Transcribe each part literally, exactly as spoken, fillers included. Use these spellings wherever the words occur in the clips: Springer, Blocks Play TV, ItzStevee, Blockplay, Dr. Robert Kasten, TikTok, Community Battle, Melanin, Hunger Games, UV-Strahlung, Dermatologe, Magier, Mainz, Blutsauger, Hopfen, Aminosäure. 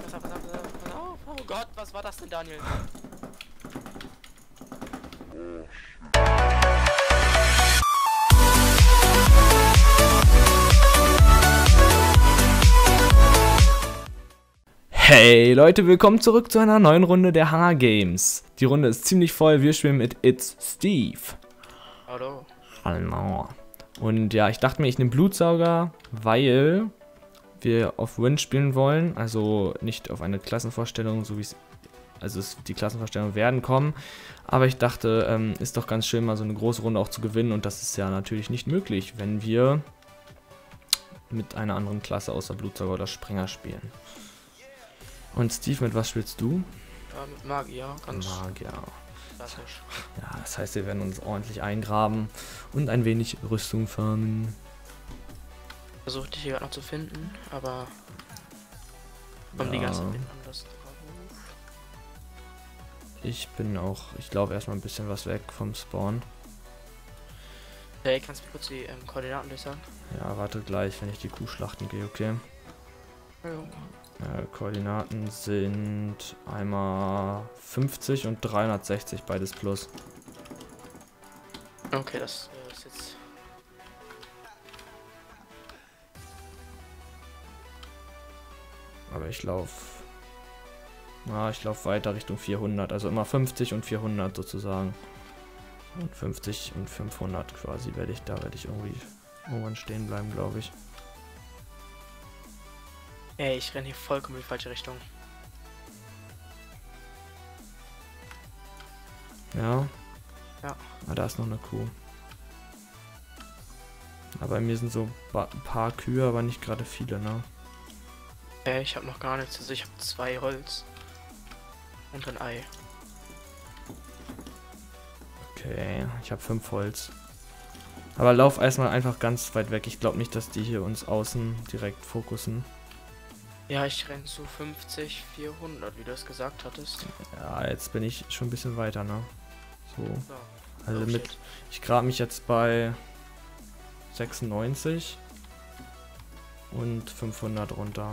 pass auf, pass auf, pass auf, pass auf, pass auf. Oh Gott, was war das denn, Daniel? Hey Leute, willkommen zurück zu einer neuen Runde der Hunger Games. Die Runde ist ziemlich voll, wir schwimmen mit ItzStevee. Hallo. Hallo. Und ja, ich dachte mir, ich nehme Blutsauger, weil wir auf Win spielen wollen, also nicht auf eine Klassenvorstellung, so wie es, also es, die Klassenvorstellungen werden kommen, aber ich dachte, ähm, ist doch ganz schön, mal so eine große Runde auch zu gewinnen, und das ist ja natürlich nicht möglich, wenn wir mit einer anderen Klasse außer Blutsauger oder Springer spielen. Und Steve, mit was spielst du? Ja, mit Magier, ganz Magier. Klassisch. Ja, das heißt, wir werden uns ordentlich eingraben und ein wenig Rüstung farmen. Versuche dich hier gerade noch zu finden, aber komm ja. Die ganze Zeit anders drauf. Ich bin auch, ich glaube, erstmal ein bisschen was weg vom Spawn. Hey, kannst du kurz die ähm, Koordinaten durchsagen? Ja, warte gleich, wenn ich die Kuh schlachten gehe, okay? Ja, äh, Koordinaten sind einmal fünfzig und dreihundertsechzig, beides plus. Okay, das äh, ist jetzt... Aber ich laufe, ah, ich laufe weiter Richtung vierhundert, also immer fünfzig und vierhundert sozusagen. Und fünfzig und fünfhundert quasi werde ich, da werde ich irgendwie irgendwann stehen bleiben, glaube ich. Ey, ich renne hier vollkommen in die falsche Richtung. Ja? Ja. Ah, da ist noch eine Kuh. Aber bei mir sind so ein paar Kühe, aber nicht gerade viele, ne? Ey, ich habe noch gar nichts. Also ich habe zwei Holz und ein Ei. Okay, ich habe fünf Holz. Aber lauf erstmal einfach ganz weit weg. Ich glaube nicht, dass die hier uns außen direkt fokussen. Ja, ich renne zu fünfzig, vierhundert, wie du es gesagt hattest. Ja, jetzt bin ich schon ein bisschen weiter, ne? So. so. Also oh, mit... Shit. Ich grab mich jetzt bei sechsundneunzig und fünfhundert runter.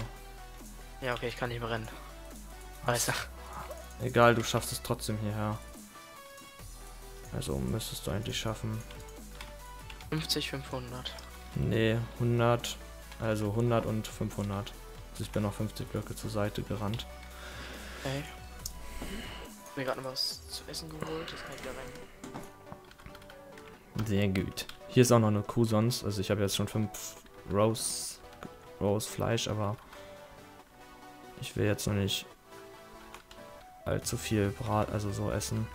Ja, okay, ich kann nicht mehr rennen. Weiß. Egal, du schaffst es trotzdem hierher. Also müsstest du eigentlich schaffen. fünfzig, fünfhundert. Nee, hundert. Also hundert und fünfhundert. Ich bin noch fünfzig Blöcke zur Seite gerannt. Okay. Ich hab mir gerade noch was zu essen geholt, das kann ich wieder rein. Sehr gut. Hier ist auch noch eine Kuh sonst, also ich habe jetzt schon fünf Rows, Rows Fleisch, aber ich will jetzt noch nicht allzu viel Brat, also so essen.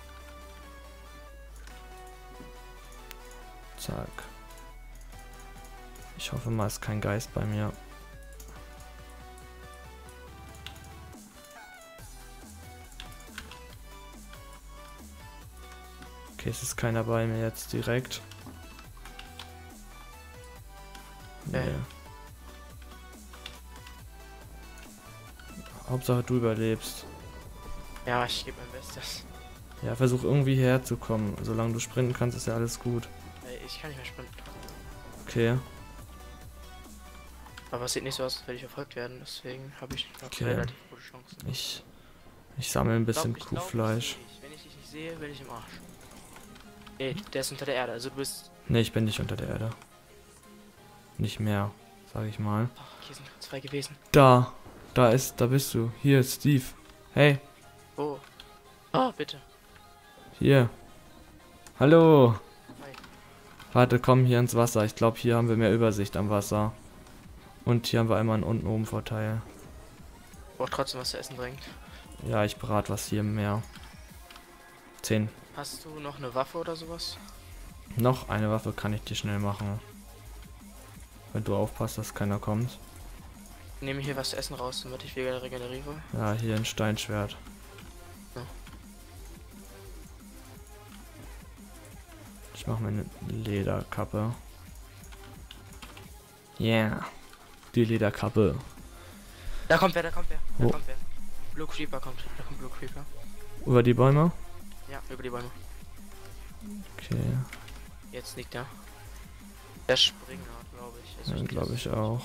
Zack. Ich hoffe mal, es ist kein Geist bei mir. Okay, es ist keiner bei mir jetzt direkt. Nee. Äh. Hauptsache du überlebst. Ja, ich gebe mein Bestes. Ja, versuch irgendwie herzukommen. Solange du sprinten kannst, ist ja alles gut. Äh, ich kann nicht mehr sprinten. Okay. Aber es sieht nicht so aus, als würde ich verfolgt werden, deswegen habe ich okay. relativ gute Chancen. Ich, ich sammle ein bisschen ich glaub, ich Kuhfleisch. Glaub, ich Wenn ich dich nicht sehe, bin ich im Arsch. Nee, der ist unter der Erde, also du bist... Nee, ich bin nicht unter der Erde. Nicht mehr, sage ich mal. Ach, hier sind zwei gewesen. Da, da ist, da bist du. Hier ist Steve. Hey. Oh. Ah, bitte. Hier. Hallo. Hi. Warte, komm hier ins Wasser. Ich glaube, hier haben wir mehr Übersicht am Wasser. Und hier haben wir einmal einen Unten-Oben-Vorteil. Boah, trotzdem was zu essen bringt. Ja, ich berate was hier mehr. zehn. Hast du noch eine Waffe oder sowas? Noch eine Waffe kann ich dir schnell machen. Wenn du aufpasst, dass keiner kommt. Ich nehme hier was zu essen raus, damit ich wieder regeneriere. Ja, hier ein Steinschwert. Ja. Ich mache mir eine Lederkappe. Yeah. Die Lederkappe. Da kommt wer, da kommt wer. Da oh. kommt wer. Blue Creeper kommt. Da kommt Blue Creeper. Über die Bäume? Ja, über die Bäume. Okay. Jetzt liegt er. Der Springer, glaube ich. Also ja, glaube ich auch.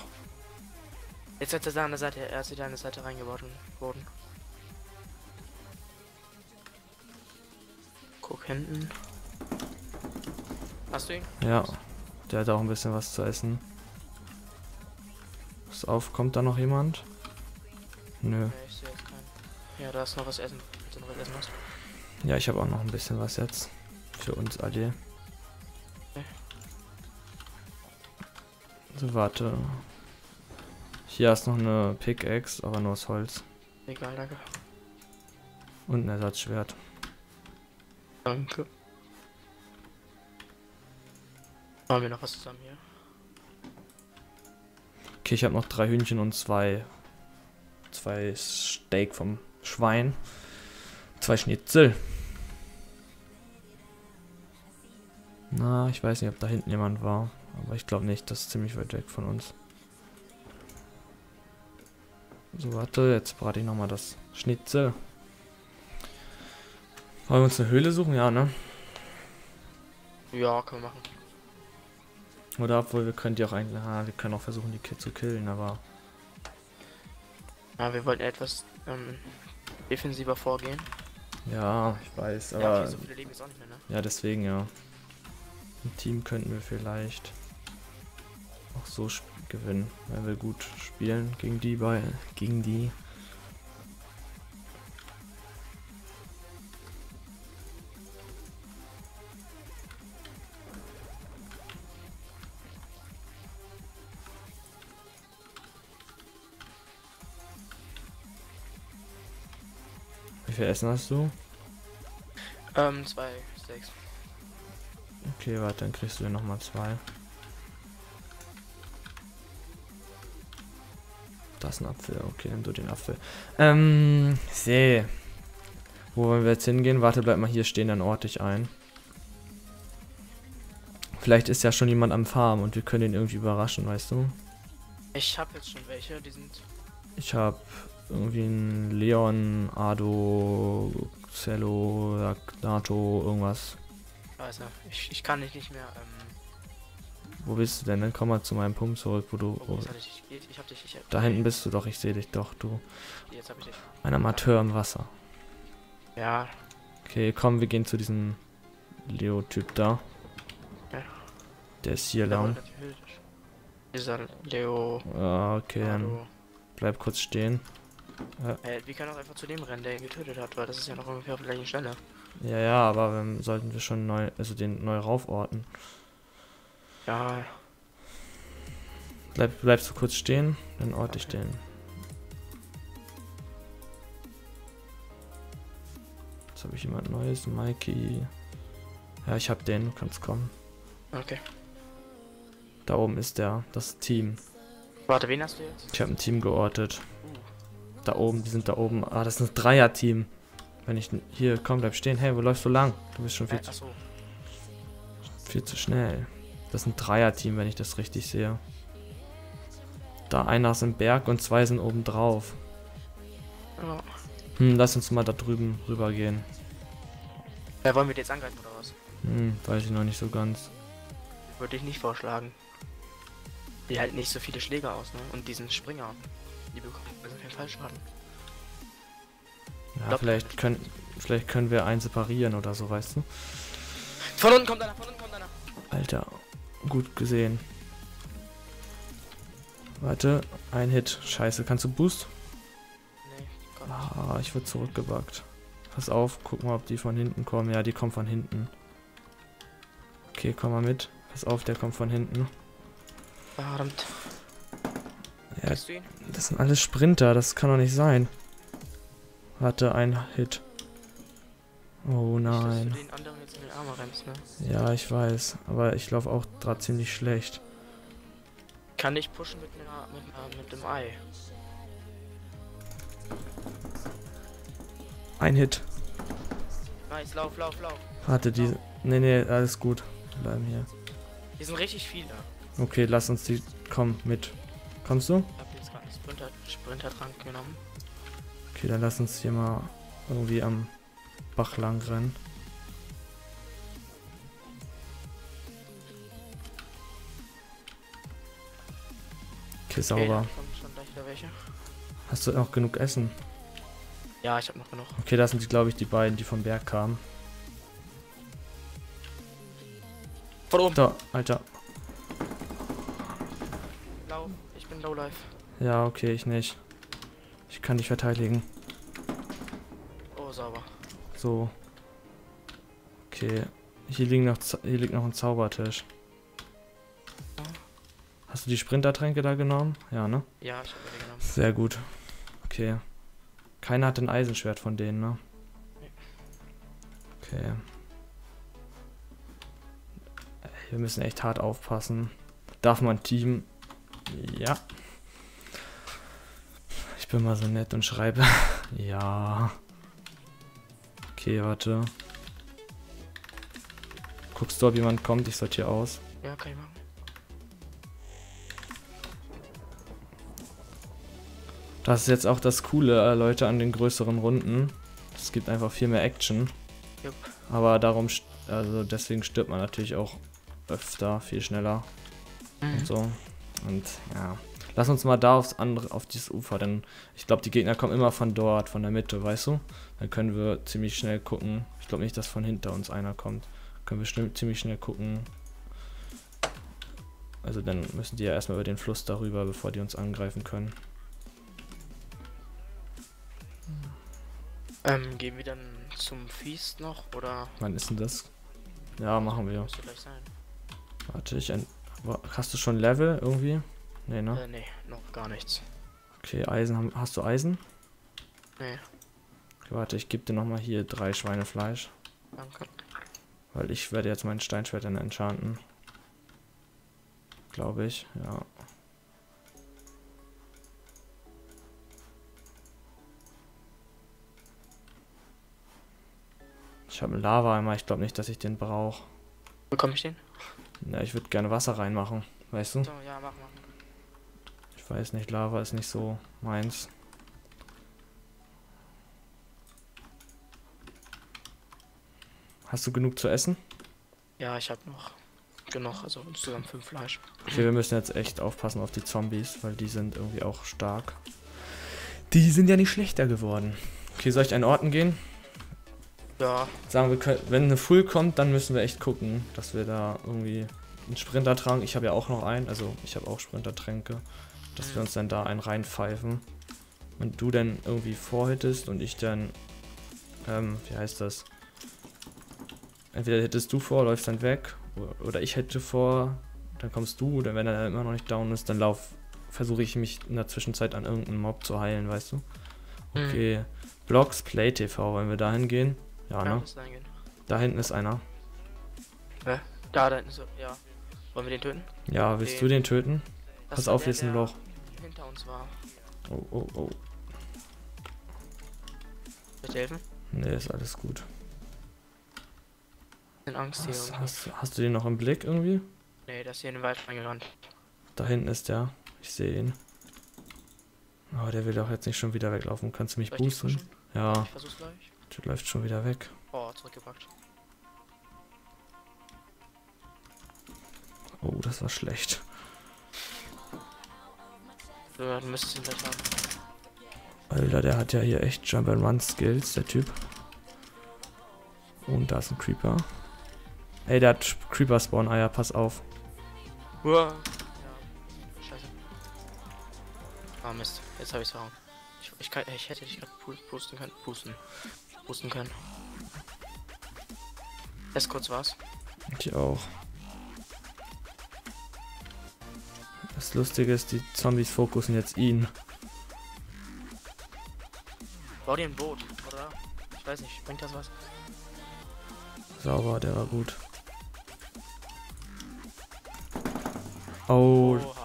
Jetzt hat er da an der Seite, er ist wieder an der Seite reingeworfen worden. Guck hinten. Hast du ihn? Ja, der hat auch ein bisschen was zu essen. Pass auf, kommt da noch jemand? Nö. Ja, ich sehe jetzt keinen. Ja, da ist noch was essen. Wenn du was essen hast. Ja, ich habe auch noch ein bisschen was jetzt. Für uns alle. Okay. So, warte. Hier ist noch eine Pickaxe, aber nur aus Holz. Egal, danke. Und ein Ersatzschwert. Danke. Machen wir noch was zusammen hier? Okay, ich habe noch drei Hühnchen und zwei. Zwei Steak vom Schwein. Zwei Schnitzel. Na, ich weiß nicht, ob da hinten jemand war. Aber ich glaube nicht, das ist ziemlich weit weg von uns. So, warte, jetzt brate ich nochmal das Schnitzel. Wollen wir uns eine Höhle suchen? Ja, ne? Ja, können wir machen. Oder obwohl, wir können die auch eigentlich... Ah, wir können auch versuchen, die zu killen, aber... Ja, wir wollten etwas ähm, defensiver vorgehen. Ja, ich weiß, aber... Ja, okay, so viele Leben ist auch nicht mehr, ne? Ja, deswegen, ja. Im Team könnten wir vielleicht auch so gewinnen, wenn wir gut spielen gegen die bei gegen die. Wie viel Essen hast du? Ähm, zwei, sechs. Okay, warte, dann kriegst du noch mal zwei. Das ist ein Apfel, okay, nimm du den Apfel. Ähm, sehe. Wo wollen wir jetzt hingehen? Warte, bleib mal hier stehen, dann orte ich ein. Vielleicht ist ja schon jemand am Farm und wir können ihn irgendwie überraschen, weißt du? Ich hab jetzt schon welche, die sind... Ich hab irgendwie einen Leon, Ado, Cello, Nato, irgendwas. Also, ich, ich kann dich nicht mehr, ähm... Wo bist du denn? Dann komm mal zu meinem Punkt zurück, wo du... Oh, ich, ich, ich hab dich, ich hab... Da hinten bist du doch, ich sehe dich doch, du... Jetzt hab ich dich. Ein Amateur im Wasser. Ja. Okay, komm, wir gehen zu diesem Leo-Typ da. Ja. Der ist hier lang. Dieser Leo... Ah, okay, dann bleib kurz stehen. Ja. Äh, wir können auch einfach zu dem rennen, der ihn getötet hat, weil das ist ja noch ungefähr auf der gleichen Stelle. Ja, ja, aber dann sollten wir schon neu, also den neu rauforten. Ja. Bleib, bleibst du kurz stehen, dann orte ich den. Jetzt habe ich jemand Neues, Mikey. Ja, ich hab den, du kannst kommen. Okay. Da oben ist der, das Team. Warte, wen hast du jetzt? Ich habe ein Team geortet. Da oben, die sind da oben. Ah, das ist ein Dreier-Team. Wenn ich hier, komm, bleib stehen. Hey, wo läufst du lang? Du bist schon viel, äh, zu, viel zu schnell. Das ist ein Dreier-Team, wenn ich das richtig sehe. Da einer ist im Berg und zwei sind oben drauf. Oh. Hm, lass uns mal da drüben rüber gehen. Ja, wollen wir die jetzt angreifen oder was? Hm, weiß ich noch nicht so ganz. Würde ich nicht vorschlagen. Die halten nicht so viele Schläge aus, ne? Und diesen Springer. Die bekommen also keinen Fallschaden. Ja, Doppel vielleicht können vielleicht können wir einen separieren oder so, weißt du? Von unten kommt einer, von unten kommt einer. Alter, gut gesehen. Warte, ein Hit. Scheiße, kannst du Boost? Nee, komm. Ah, ich wurde zurückgebackt. Pass auf, guck mal, ob die von hinten kommen. Ja, die kommen von hinten. Okay, komm mal mit. Pass auf, der kommt von hinten. Verdammt. Ja, das sind alles Sprinter, das kann doch nicht sein. Hatte ein Hit. Oh nein. Ich, dass du den anderen jetzt in den Arm rennst, ne? Ja, ich weiß, aber ich laufe auch gerade ziemlich schlecht. Kann ich pushen mit, einer, mit, einer, mit dem Ei? Ein Hit. Nice, lauf, lauf, lauf. Warte, die... Nee, nee, alles gut. Wir bleiben hier. Hier sind richtig viele. Okay, lass uns die... Komm, mit. Kommst du? Ich hab jetzt gerade einen Sprinter, Sprintertrank genommen. Okay, dann lass uns hier mal irgendwie am Bach lang rennen. Okay, sauber. Okay, wieder welche. Hast du noch genug Essen? Ja, ich habe noch genug. Okay, das sind, glaube ich, die beiden, die vom Berg kamen. Von oben. Da, Alter. Low. Ich bin low life. Ja, okay, ich nicht. Ich kann dich verteidigen. Oh, sauber. So. Okay. Hier, liegen noch, hier liegt noch ein Zaubertisch. Hast du die Sprintertränke da genommen? Ja, ne? Ja, ich habe die genommen. Sehr gut. Okay. Keiner hat ein Eisenschwert von denen, ne? Nee. Okay. Wir müssen echt hart aufpassen. Darf man Team? Ja. Ich bin mal so nett und schreibe. Ja. Okay, warte. Guckst du, ob jemand kommt? Ich sortiere aus. Ja, kann ich machen. Das ist jetzt auch das Coole, äh, Leute, an den größeren Runden. Es gibt einfach viel mehr Action. Yep. Aber darum, also deswegen stirbt man natürlich auch öfter, viel schneller. Mhm. Und so. Und ja. Lass uns mal da aufs andere, auf dieses Ufer, denn ich glaube, die Gegner kommen immer von dort, von der Mitte, weißt du? Dann können wir ziemlich schnell gucken. Ich glaube nicht, dass von hinter uns einer kommt. Können wir schnell, ziemlich schnell gucken. Also dann müssen die ja erstmal über den Fluss darüber, bevor die uns angreifen können. Ähm, gehen wir dann zum Feast noch, oder? Wann ist denn das? Ja, machen wir. Müsste gleich sein. Warte, ich ein... Hast du schon Level irgendwie? Nee, ne? Äh, nee, noch gar nichts. Okay, Eisen haben... Hast du Eisen? Nee. Okay, warte, ich gebe dir nochmal hier drei Schweinefleisch. Danke. Weil ich werde jetzt mein Steinschwert dann enchanten. Glaube ich, ja. Ich habe einen Lava-Eimer, ich glaube nicht, dass ich den brauche. Bekomme ich den? Na, ich würde gerne Wasser reinmachen, weißt du? So, ja, mach mal. Ich weiß nicht, Lava ist nicht so meins. Hast du genug zu essen? Ja, ich habe noch genug, also insgesamt fünf Fleisch. Okay, wir müssen jetzt echt aufpassen auf die Zombies, weil die sind irgendwie auch stark. Die sind ja nicht schlechter geworden. Okay, soll ich an Orten gehen? Ja. Sagen wir, wenn eine Full kommt, dann müssen wir echt gucken, dass wir da irgendwie einen Sprintertrank, ich habe ja auch noch einen, also ich habe auch Sprintertränke, dass mhm. wir uns dann da einen reinpfeifen. Und du dann irgendwie vorhittest und ich dann, ähm, wie heißt das? Entweder hättest du vor, läufst dann weg, oder ich hätte vor, dann kommst du, oder wenn er immer noch nicht down ist, dann lauf, versuche ich mich in der Zwischenzeit an irgendeinem Mob zu heilen, weißt du? Okay, mhm. Blocks Play T V, wenn wir da hingehen. Ja, ja, ne? Da hinten ist einer. Hä? Da, da hinten ist ja. Wollen wir den töten? Ja, willst den. du den töten? Das Pass auf, hier ist ein Loch. Hinter uns war. Oh, oh, oh. Soll ich helfen? Nee, ist alles gut. Angst hier hast, hast, hast du den noch im Blick irgendwie? Nee, das ist hier in den Wald reingerannt. Da hinten ist der. Ich sehe ihn. Oh, der will doch jetzt nicht schon wieder weglaufen. Kannst du mich boosten? Ja. Ich versuch's gleich. Der läuft schon wieder weg. Oh, zurückgepackt. Oh, das war schlecht. So, dann müsstest du ihn gleich haben. Alter, der hat ja hier echt Jump-and-Run-Skills, der Typ. Und da ist ein Creeper. Ey, der hat Creeper-Spawn-Eier, pass auf. Uah. Ja. Scheiße. Ah, Mist. Jetzt habe ich's verhauen. Ich, ich, kann, ich hätte dich gerade pusten können. Pusten. Pusten können. Erst kurz war's. Ich auch. Das Lustige ist, die Zombies fokussen jetzt ihn. Bau dir ein Boot, oder? Ich weiß nicht, bringt das was? Sauber, der war gut. Oh, Oha.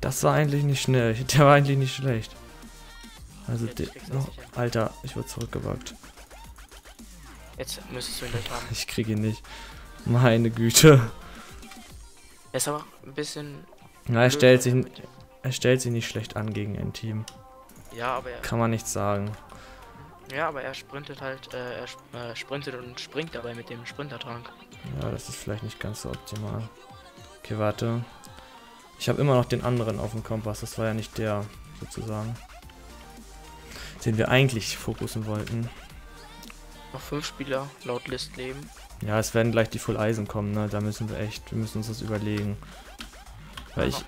Das war eigentlich nicht schnell. Der war eigentlich nicht schlecht. Also, der, oh, Alter, ich wurde zurückgewagt. Jetzt müsstest du ihn gleich haben. Ich krieg ihn nicht. Meine Güte. Er ist aber ein bisschen. Na, er stellt sich, er stellt sich nicht schlecht an gegen ein Team. Ja, aber er. Kann man nichts sagen. Ja, aber er sprintet halt, äh, er sp äh, sprintet und springt dabei mit dem Sprintertrank. Ja, das ist vielleicht nicht ganz so optimal. Okay, warte. Ich habe immer noch den anderen auf dem Kompass, das war ja nicht der. sozusagen, den wir eigentlich fokussen wollten. Noch fünf Spieler laut List leben. Ja, es werden gleich die Full Eisen kommen, ne? Da müssen wir echt, wir müssen uns das überlegen. Weil ich,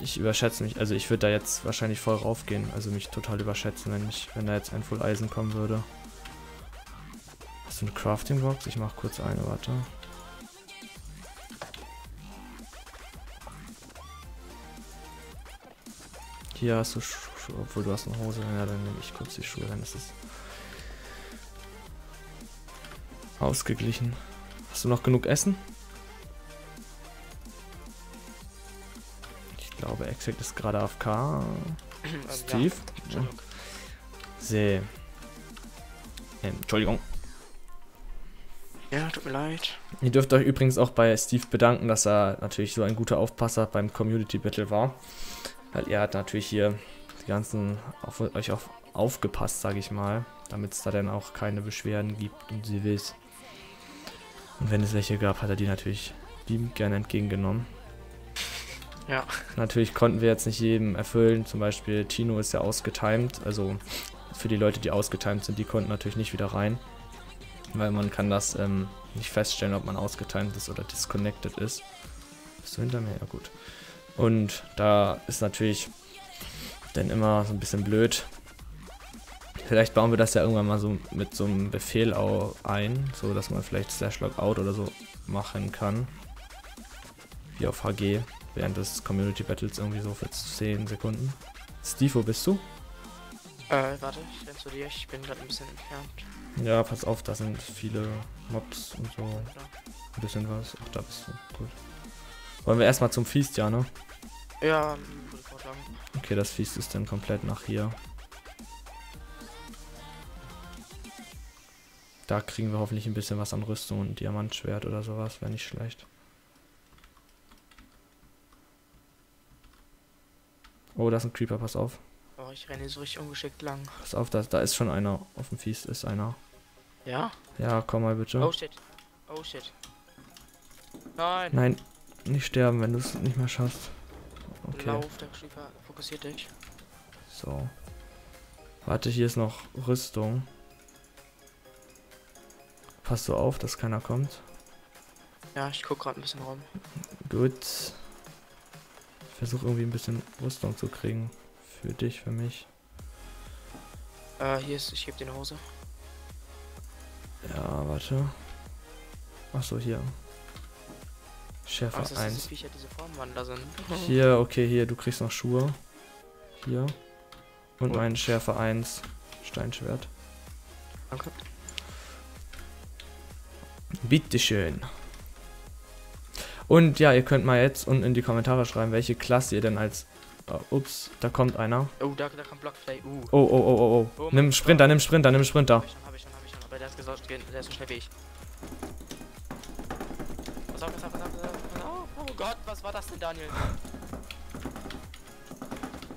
ich überschätze mich, also ich würde da jetzt wahrscheinlich voll raufgehen, also mich total überschätzen, wenn ich, wenn da jetzt ein Full Eisen kommen würde. Hast du eine Crafting Box? Ich mach kurz eine, warte. Hier hast du Schuhe, obwohl du hast eine Hose, ja, dann nehme ich kurz die Schuhe, dann ist es ausgeglichen. Hast du noch genug Essen? Ich glaube, Exec ist gerade A F K. Also Steve? Ja. Ja. See. Ähm, Entschuldigung. Ja, tut mir leid. Ihr dürft euch übrigens auch bei Steve bedanken, dass er natürlich so ein guter Aufpasser beim Community Battle war. Weil er hat natürlich hier die ganzen auf euch auf, aufgepasst, sage ich mal, damit es da dann auch keine Beschwerden gibt und sie will's. Und wenn es welche gab, hat er die natürlich liebend gerne entgegengenommen. Ja. Natürlich konnten wir jetzt nicht jedem erfüllen, zum Beispiel Tino ist ja ausgetimed, also für die Leute, die ausgetimed sind, die konnten natürlich nicht wieder rein, weil man kann das ähm, nicht feststellen, ob man ausgetimed ist oder disconnected ist. Bist du hinter mir? Ja gut. Und da ist natürlich dann immer so ein bisschen blöd. Vielleicht bauen wir das ja irgendwann mal so mit so einem Befehl auch ein, so dass man vielleicht Slash Logout oder so machen kann. Wie auf H G, während des Community Battles irgendwie so für zehn Sekunden. Steve, wo bist du? Äh, warte, ich renn zu dir, ich bin gerade ein bisschen entfernt. Ja, pass auf, da sind viele Mobs und so. Ein bisschen was. Ach, da bist du. Gut. Wollen wir erstmal zum Feast, ja, ne? Ja, würde ich vorschlagen. Okay, das Feast ist dann komplett nach hier. Da kriegen wir hoffentlich ein bisschen was an Rüstung und Diamantschwert oder sowas, wäre nicht schlecht. Oh, da ist ein Creeper, pass auf. Oh, ich renne so richtig ungeschickt lang. Pass auf, da, da ist schon einer. Auf dem Feast ist einer. Ja? Ja, komm mal bitte. Oh shit. Oh shit. Nein. Nein. Nicht sterben, wenn du es nicht mehr schaffst. Okay. Lauf, der Creeper fokussiert dich. So. Warte, hier ist noch Rüstung. Passt so auf, dass keiner kommt. Ja, ich guck gerade ein bisschen rum. Gut. Ich versuche irgendwie ein bisschen Rüstung zu kriegen. Für dich, für mich. Äh, hier ist, ich heb dir eine Hose. Ja, warte. Ach so, hier. Schärfe eins. Also, diese Viecher, diese Formwandler sind. Hier, okay, hier, du kriegst noch Schuhe. Hier. Und oh. Mein Schärfe eins Steinschwert. Danke. Bitteschön. Und ja, ihr könnt mal jetzt unten in die Kommentare schreiben, welche Klasse ihr denn als... Uh, ups, da kommt einer. Oh, da, da kommt Blockplay. Uh. Oh, oh, oh, oh, oh. oh nimm Sprinter, nimm Sprinter, nimm Sprinter. Hab ich schon, hab ich schon, hab ich schon. Aber der ist gesorgt, der ist so schnell wie ich. Pass auf, pass auf, pass auf, pass auf. Oh, oh Gott, was war das denn, Daniel?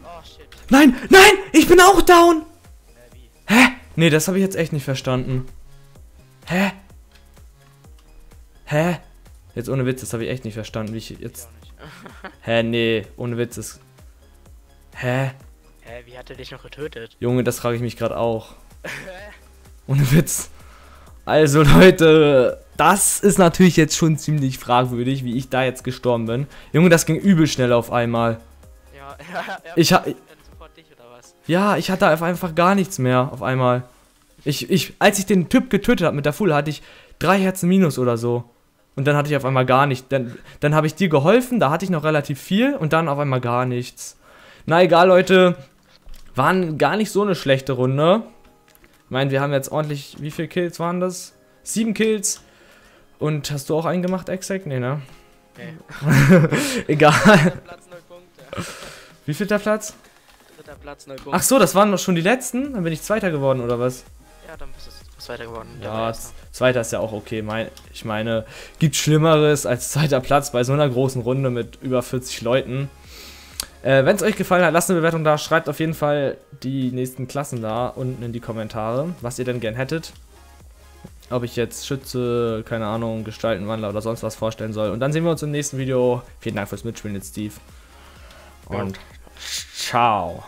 Oh shit. Nein, nein, ich bin auch down! Äh, wie? Hä? Nee, das habe ich jetzt echt nicht verstanden. Hä? Hä? Jetzt ohne Witz, das habe ich echt nicht verstanden, wie ich jetzt... Ich Hä, nee, ohne Witz ist... Hä? Hä, wie hat er dich noch getötet? Junge, das frage ich mich gerade auch. Ohne Witz. Also Leute, das ist natürlich jetzt schon ziemlich fragwürdig, wie ich da jetzt gestorben bin. Junge, das ging übel schnell auf einmal. Ja, ja, ja. Ich hatte sofort dich oder was? Ja, ich hatte einfach gar nichts mehr auf einmal. Ich, ich, als ich den Typ getötet habe mit der Full, hatte ich drei Herzen minus oder so. Und dann hatte ich auf einmal gar nichts. Dann, dann habe ich dir geholfen, da hatte ich noch relativ viel und dann auf einmal gar nichts. Na egal, Leute. Waren gar nicht so eine schlechte Runde. Ich meine, wir haben jetzt ordentlich, wie viele Kills waren das? Sieben Kills. Und hast du auch einen gemacht, Exec? Nee, ne? Nee. Egal. Dritter Platz, null Punkte. Wie viel der Platz? Dritter Platz, null Punkte. Ach so, das waren noch schon die letzten? Dann bin ich Zweiter geworden, oder was? Ja, dann bist du Zweiter geworden. Ja, Zweiter ist ja auch okay. Mein, ich meine, gibt Schlimmeres als Zweiter Platz bei so einer großen Runde mit über vierzig Leuten. Äh, wenn es euch gefallen hat, lasst eine Bewertung da, schreibt auf jeden Fall die nächsten Klassen da unten in die Kommentare, was ihr denn gern hättet. Ob ich jetzt Schütze, keine Ahnung, Gestaltenwandler oder sonst was vorstellen soll. Und dann sehen wir uns im nächsten Video. Vielen Dank fürs Mitspielen, jetzt Steve. Und ciao.